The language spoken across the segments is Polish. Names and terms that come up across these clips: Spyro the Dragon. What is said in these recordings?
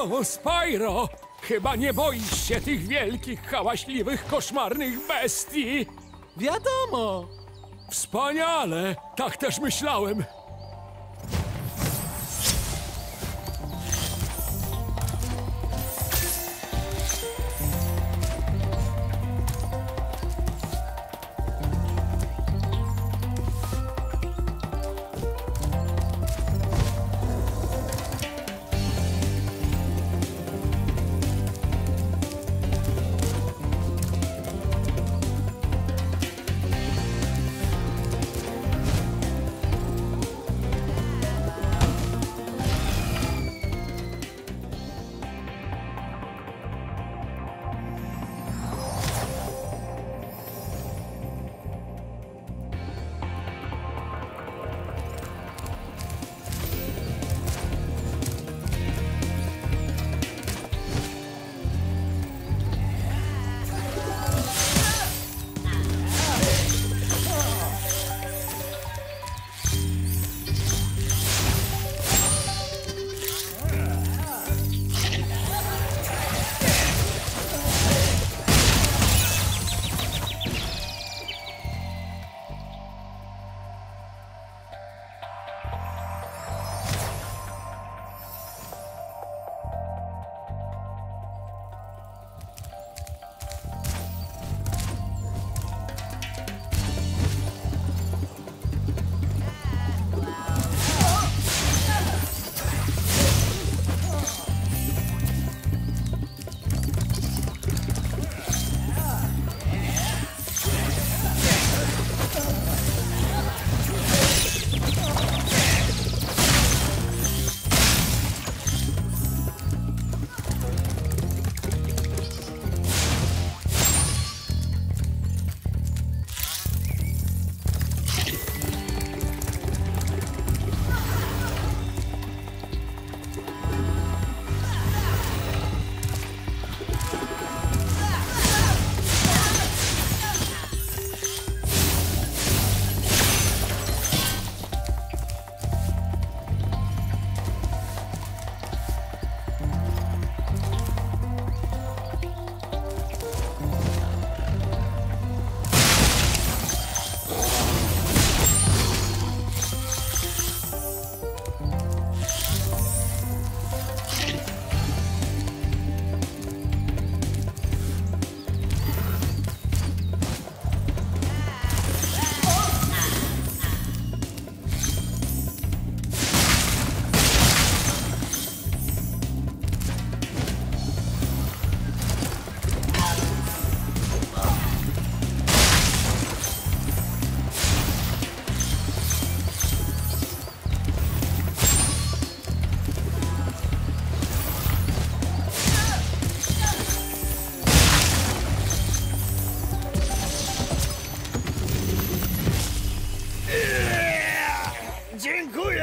O, Spyro! Chyba nie boisz się tych wielkich, hałaśliwych, koszmarnych bestii! Wiadomo! Wspaniale! Tak też myślałem!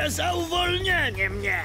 Za uwolnienie mnie!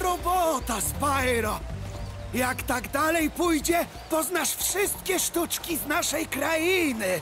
Robota, Spyro! Jak tak dalej pójdzie, poznasz wszystkie sztuczki z naszej krainy!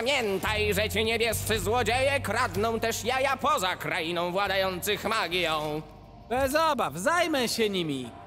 Pamiętaj, że ci niebiescy złodzieje kradną też jaja poza krainą władających magią. Bez obaw, zajmę się nimi.